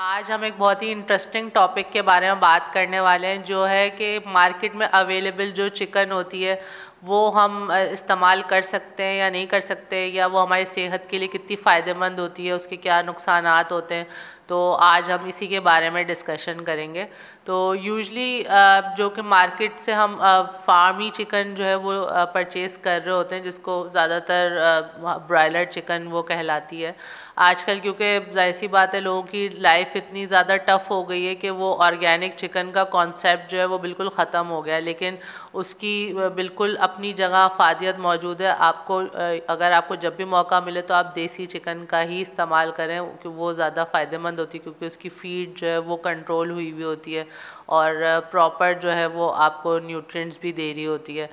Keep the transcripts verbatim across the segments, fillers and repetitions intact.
आज हम एक बहुत ही इंटरेस्टिंग टॉपिक के बारे में बात करने वाले हैं, जो है कि मार्केट में अवेलेबल जो चिकन होती है वो हम इस्तेमाल कर सकते हैं या नहीं कर सकते, या वो हमारी सेहत के लिए कितनी फ़ायदेमंद होती है, उसके क्या नुकसान होते हैं। तो आज हम इसी के बारे में डिस्कशन करेंगे। तो यूजली जो कि मार्केट से हम फार्मी चिकन जो है वो परचेज़ कर रहे होते हैं, जिसको ज़्यादातर ब्रायलर चिकन वो कहलाती है आजकल, क्योंकि जाहिर सी बात है लोगों की लाइफ इतनी ज़्यादा टफ हो गई है कि वो ऑर्गेनिक चिकन का कॉन्सेप्ट जो है वो बिल्कुल ख़त्म हो गया है। लेकिन उसकी बिल्कुल अपनी जगह फायदियत मौजूद है। आपको अगर आपको जब भी मौका मिले तो आप देसी चिकन का ही इस्तेमाल करें, क्योंकि वो ज़्यादा फ़ायदेमंद होती है, क्योंकि उसकी फ़ीड जो है वो कंट्रोल हुई हुई होती है और प्रॉपर जो है वो आपको न्यूट्रिएंट्स भी दे रही होती है।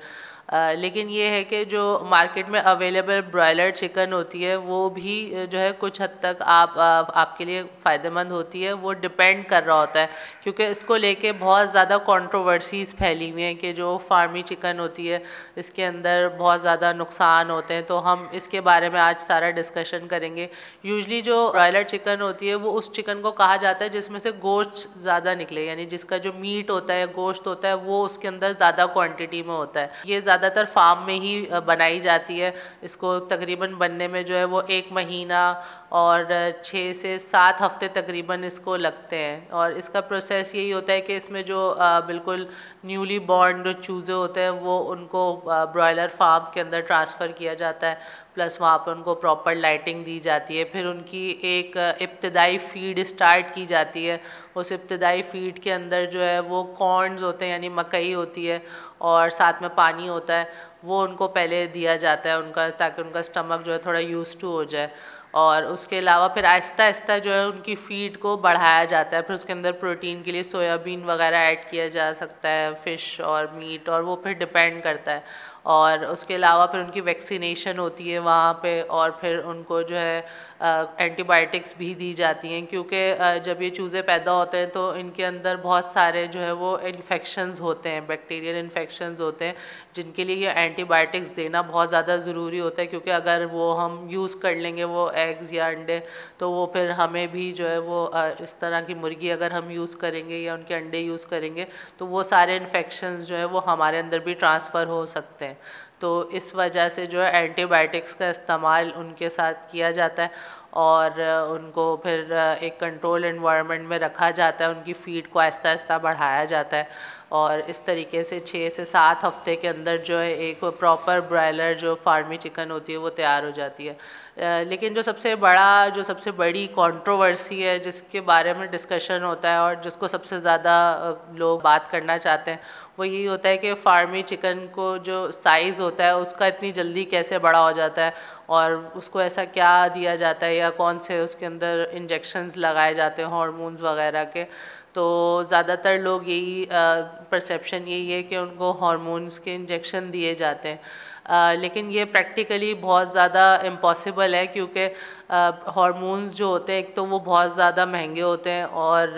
आ, लेकिन ये है कि जो मार्केट में अवेलेबल ब्रॉयलर चिकन होती है वो भी जो है कुछ हद तक आप आ, आपके लिए फ़ायदेमंद होती है। वो डिपेंड कर रहा होता है, क्योंकि इसको लेके बहुत ज़्यादा कंट्रोवर्सीज़ फैली हुई हैं कि जो फार्मी चिकन होती है इसके अंदर बहुत ज़्यादा नुकसान होते हैं। तो हम इसके बारे में आज सारा डिस्कशन करेंगे। यूजली जो ब्रॉयलर चिकन होती है वो उस चिकन को कहा जाता है जिसमें से गोश्त ज़्यादा निकले, यानी जिसका जो मीट होता है, गोश्त होता है, वो उसके अंदर ज़्यादा क्वान्टिटी में होता है। ये ज़्यादातर फार्म में ही बनाई जाती है। इसको तकरीबन बनने में जो है वो एक महीना और छः से सात हफ्ते तकरीबन इसको लगते हैं। और इसका प्रोसेस यही होता है कि इसमें जो बिल्कुल न्यूली बॉर्न जो चूज़े होते हैं वो उनको ब्रॉयलर फार्म के अंदर ट्रांसफ़र किया जाता है, प्लस वहाँ पर उनको प्रॉपर लाइटिंग दी जाती है। फिर उनकी एक इब्तदाई फ़ीड स्टार्ट की जाती है। उस इब्तदाई फ़ीड के अंदर जो है वो कॉर्नस होते हैं, यानी मकई होती है, और साथ में पानी होता है, वो उनको पहले दिया जाता है उनका, ताकि उनका स्टमक जो है थोड़ा यूज़ टू हो जाए। और उसके अलावा फिर आहिस्ता आहिस्ता जो है उनकी फ़ीड को बढ़ाया जाता है। फिर उसके अंदर प्रोटीन के लिए सोयाबीन वगैरह ऐड किया जा सकता है, फ़िश और मीट, और वो फिर डिपेंड करता है। और उसके अलावा फिर उनकी वैक्सीनेशन होती है वहाँ पे, और फिर उनको जो है एंटीबायोटिक्स भी दी जाती हैं, क्योंकि जब ये चूज़े पैदा होते हैं तो इनके अंदर बहुत सारे जो है वो इन्फेक्शंस होते हैं, बैक्टीरियल इन्फेक्शंस होते हैं, जिनके लिए ये एंटीबायोटिक्स देना बहुत ज़्यादा ज़रूरी होता है। क्योंकि अगर वो हम यूज़ कर लेंगे वो एग्स या अंडे, तो वो फिर हमें भी जो है वो इस तरह की मुर्गी अगर हम यूज़ करेंगे या उनके अंडे यूज़ करेंगे तो वो सारे इन्फेक्शंस जो है वो हमारे अंदर भी ट्रांसफ़र हो सकते हैं। तो इस वजह से जो है एंटीबायोटिक्स का इस्तेमाल उनके साथ किया जाता है, और उनको फिर एक कंट्रोल एनवायरनमेंट में रखा जाता है। उनकी फ़ीड को आहिस्ता आहिस्ता बढ़ाया जाता है, और इस तरीके से छः से सात हफ्ते के अंदर जो है एक प्रॉपर ब्रॉयलर जो फार्मी चिकन होती है वो तैयार हो जाती है। लेकिन जो सबसे बड़ा जो सबसे बड़ी कंट्रोवर्सी है, जिसके बारे में डिस्कशन होता है और जिसको सबसे ज़्यादा लोग बात करना चाहते हैं, वो यही होता है कि फार्मी चिकन को जो साइज़ होता है उसका इतनी जल्दी कैसे बड़ा हो जाता है, और उसको ऐसा क्या दिया जाता है या कौन से उसके अंदर इंजेक्शंस लगाए जाते हैं हार्मोन्स वगैरह के। तो ज़्यादातर लोग यही परसेप्शन यही है कि उनको हार्मोन्स के इंजेक्शन दिए जाते हैं। आ, लेकिन ये प्रैक्टिकली बहुत ज़्यादा इम्पॉसिबल है, क्योंकि हार्मोन्स जो होते हैं एक तो वो बहुत ज़्यादा महंगे होते हैं, और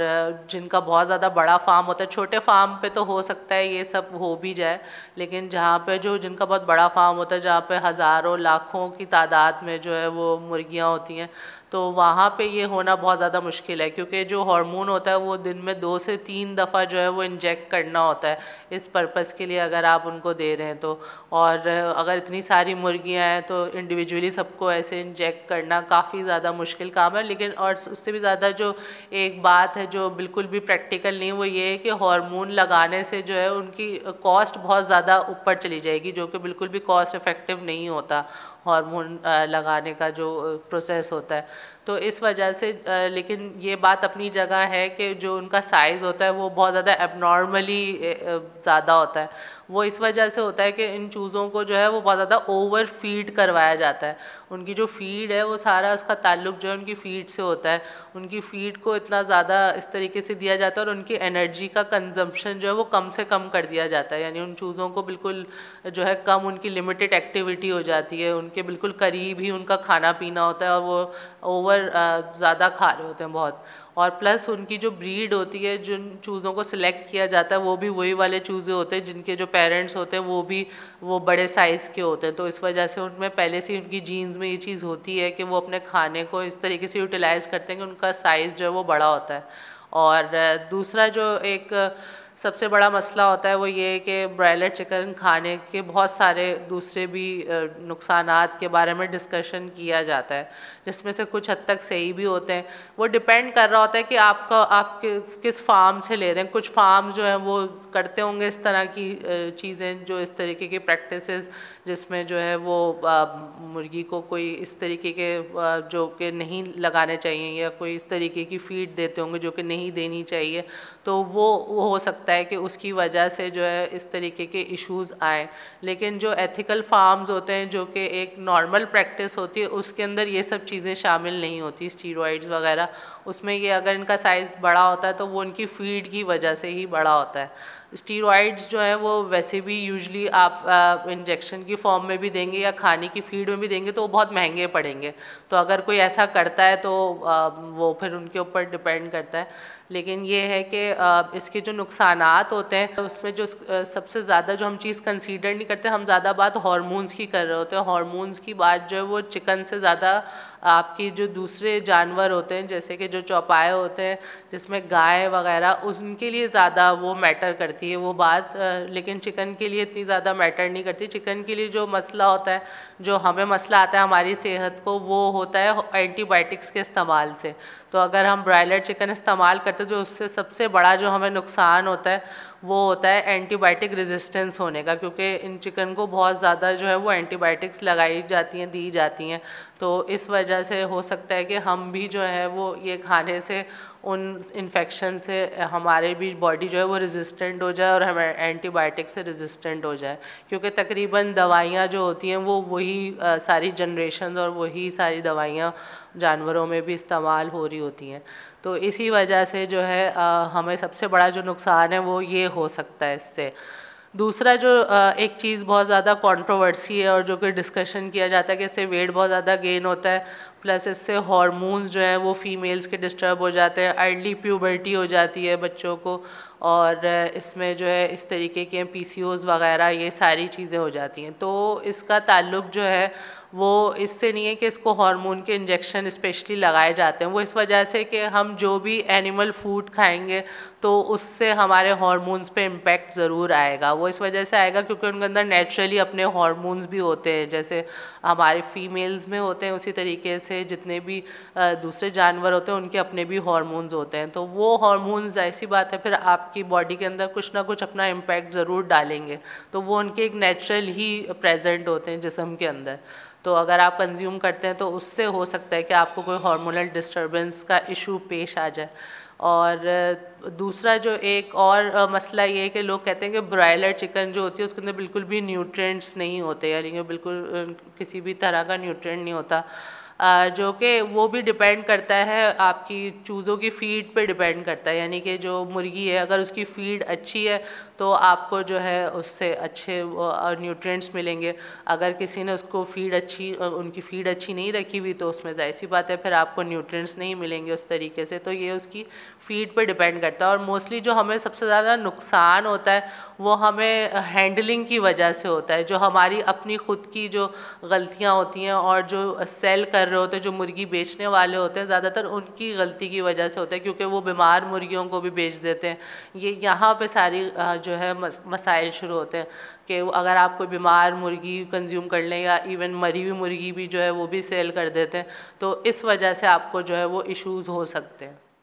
जिनका बहुत ज़्यादा बड़ा फार्म होता है, छोटे फार्म पे तो हो सकता है ये सब हो भी जाए, लेकिन जहाँ पे जो जिनका बहुत बड़ा फार्म होता है, जहाँ पे हज़ारों लाखों की तादाद में जो है वो मुर्गियाँ होती हैं, तो वहाँ पे ये होना बहुत ज़्यादा मुश्किल है। क्योंकि जो हार्मोन होता है वो दिन में दो से तीन दफ़ा जो है वो इंजेक्ट करना होता है इस पर्पज़ के लिए, अगर आप उनको दे रहे हैं तो। और अगर इतनी सारी मुर्गियाँ हैं तो इंडिविजुअली सबको ऐसे इंजेक्ट करना काफ़ी ज़्यादा मुश्किल काम है। लेकिन और उससे भी ज़्यादा जो एक बात है जो बिल्कुल भी प्रैक्टिकल नहीं, वो ये है कि हार्मोन लगाने से जो है उनकी कॉस्ट बहुत ज़्यादा ऊपर चली जाएगी, जो कि बिल्कुल भी कॉस्ट इफ़ेक्टिव नहीं होता हार्मोन लगाने का जो प्रोसेस होता है। तो इस वजह से लेकिन ये बात अपनी जगह है कि जो उनका साइज़ होता है वो बहुत ज़्यादा एबनॉर्मली ज़्यादा होता है। वो इस वजह से होता है कि इन चूज़ों को जो है वो बहुत ज़्यादा ओवर फीड करवाया जाता है। उनकी जो फ़ीड है वो सारा उसका ताल्लुक जो है उनकी फ़ीड से होता है। उनकी फ़ीड को इतना ज़्यादा इस तरीके से दिया जाता है और उनकी एनर्जी का कंजम्पशन जो है वो कम से कम कर दिया जाता है, यानी उन चूज़ों को बिल्कुल जो है कम, उनकी लिमिटेड एक्टिविटी हो जाती है, उनके बिल्कुल करीब ही उनका खाना पीना होता है और वो ओवर ज़्यादा खा रहे होते हैं बहुत। और प्लस उनकी जो ब्रीड होती है, जिन चूज़ों को सिलेक्ट किया जाता है वो भी वही वाले चूज़े होते हैं जिनके जो पेरेंट्स होते हैं वो भी वो बड़े साइज़ के होते हैं। तो इस वजह से उनमें पहले से उनकी जीन्स में ये चीज़ होती है कि वो अपने खाने को इस तरीके से यूटिलाइज़ करते हैं कि उनका साइज़ जो है वो बड़ा होता है। और दूसरा जो एक सबसे बड़ा मसला होता है वो ये है कि ब्रॉयलर चिकन खाने के बहुत सारे दूसरे भी नुकसानात के बारे में डिस्कशन किया जाता है, जिसमें से कुछ हद तक सही भी होते हैं। वो डिपेंड कर रहा होता है कि आपका आप किस फार्म से ले रहे हैं। कुछ फार्म जो हैं वो करते होंगे इस तरह की चीज़ें, जो इस तरीके की प्रैक्टिसेस जिसमें जो है वो मुर्गी को कोई इस तरीके के जो कि नहीं लगाने चाहिए या कोई इस तरीके की फीड देते होंगे जो कि नहीं देनी चाहिए। तो वो वो हो सकता है कि उसकी वजह से जो है इस तरीके के इश्यूज़ आए। लेकिन जो एथिकल फार्म्स होते हैं, जो कि एक नॉर्मल प्रैक्टिस होती है, उसके अंदर ये सब चीज़ें शामिल नहीं होती, स्टीरॉइड्स वगैरह। उसमें ये अगर इनका साइज़ बड़ा होता है तो वो उनकी फीड की वजह से ही बड़ा होता है। स्टीरॉइड्स जो है वो वैसे भी यूजली आप इंजेक्शन की फॉर्म में भी देंगे या खाने की फीड में भी देंगे तो वो बहुत महंगे पड़ेंगे। तो अगर कोई ऐसा करता है तो आ, वो फिर उनके ऊपर डिपेंड करता है। लेकिन ये है कि आ, इसके जो नुकसानात होते हैं उसमें जो सबसे ज़्यादा जो हम चीज़ कंसीडर नहीं करते, हम ज़्यादा बात हार्मोन्स की कर रहे होते हैं। हार्मोन्स की बात जो है वो चिकन से ज़्यादा आपकी जो दूसरे जानवर होते हैं, जैसे कि जो चौपाए होते हैं जिसमें गाय वगैरह, उनके लिए ज़्यादा वो मैटर करती है वो बात, लेकिन चिकन के लिए इतनी ज़्यादा मैटर नहीं करती। चिकन के लिए जो मसला होता है, जो हमें मसला आता है हमारी सेहत को, वो होता है एंटीबायोटिक्स के इस्तेमाल से। तो अगर हम ब्रॉयलर चिकन इस्तेमाल करते हैं तो उससे सबसे बड़ा जो हमें नुकसान होता है वो होता है एंटीबायोटिक रेजिस्टेंस होने का, क्योंकि इन चिकन को बहुत ज़्यादा जो है वो एंटीबायोटिक्स लगाई जाती हैं, दी जाती हैं। तो इस वजह से हो सकता है कि हम भी जो है वो ये खाने से, उन इन्फेक्शन से हमारे भी बॉडी जो है वो रेजिस्टेंट हो जाए और हमें एंटीबायोटिक से रेजिस्टेंट हो जाए, क्योंकि तकरीबन दवाइयाँ जो होती हैं वो वही सारी जनरेशन और वही सारी दवाइयाँ जानवरों में भी इस्तेमाल हो रही होती हैं। तो इसी वजह से जो है आ, हमें सबसे बड़ा जो नुकसान है वो ये हो सकता है इससे। दूसरा जो एक चीज़ बहुत ज़्यादा कंट्रोवर्सी है और जो कि डिस्कशन किया जाता है कि इससे वेट बहुत ज़्यादा गेन होता है, प्लस इससे हार्मोन्स जो है वो फीमेल्स के डिस्टर्ब हो जाते हैं, अर्ली प्यूबर्टी हो जाती है बच्चों को, और इसमें जो है इस तरीके के पीसीओज़ वगैरह ये सारी चीज़ें हो जाती हैं। तो इसका ताल्लुक जो है वो इससे नहीं है कि इसको हार्मोन के इंजेक्शन स्पेशली लगाए जाते हैं, वो इस वजह से कि हम जो भी एनिमल फूड खाएंगे तो उससे हमारे हार्मोन्स पे इम्पैक्ट ज़रूर आएगा। वो इस वजह से आएगा क्योंकि उनके अंदर नेचुरली अपने हार्मोन्स भी होते हैं, जैसे हमारे फीमेल्स में होते हैं उसी तरीके से जितने भी दूसरे जानवर होते हैं उनके अपने भी हार्मोन्स होते हैं। तो वो हार्मोन्स ऐसी बात है फिर आपकी बॉडी के अंदर कुछ ना कुछ अपना इम्पैक्ट ज़रूर डालेंगे, तो वो उनके एक नेचुरल ही प्रेजेंट होते हैं जिस्म के अंदर। तो अगर आप कंज्यूम करते हैं तो उससे हो सकता है कि आपको कोई हार्मोनल डिस्टर्बेंस का इशू पेश आ जाए। और दूसरा जो एक और मसला ये है कि लोग कहते हैं कि ब्रॉयलर चिकन जो होती है उसके अंदर बिल्कुल भी न्यूट्रिएंट्स नहीं होते, यानी बिल्कुल किसी भी तरह का न्यूट्रिएंट नहीं होता, जो कि वो भी डिपेंड करता है आपकी चूज़ों की फ़ीड पे डिपेंड करता है। यानी कि जो मुर्गी है अगर उसकी फ़ीड अच्छी है तो आपको जो है उससे अच्छे न्यूट्रिएंट्स मिलेंगे। अगर किसी ने उसको फ़ीड अच्छी उनकी फ़ीड अच्छी नहीं रखी हुई तो उसमें जाहिर सी बात है फिर आपको न्यूट्रिएंट्स नहीं मिलेंगे उस तरीके से। तो ये उसकी फ़ीड पर डिपेंड करता है। और मोस्टली जो हमें सबसे ज़्यादा नुकसान होता है वो हमें हैंडलिंग की वजह से होता है, जो हमारी अपनी ख़ुद की जो गलतियाँ होती हैं और जो सेल कर होते हैं, जो मुर्गी बेचने वाले होते हैं ज़्यादातर उनकी गलती की वजह से होता है, क्योंकि वो बीमार मुर्गियों को भी बेच देते हैं। ये यहाँ पे सारी जो है मसाइल शुरू होते हैं कि अगर आप कोई बीमार मुर्गी कंज्यूम कर लें या इवन मरी हुई मुर्गी भी जो है वो भी सेल कर देते हैं। तो इस वजह से आपको जो है वो इश्यूज़ हो सकते हैं।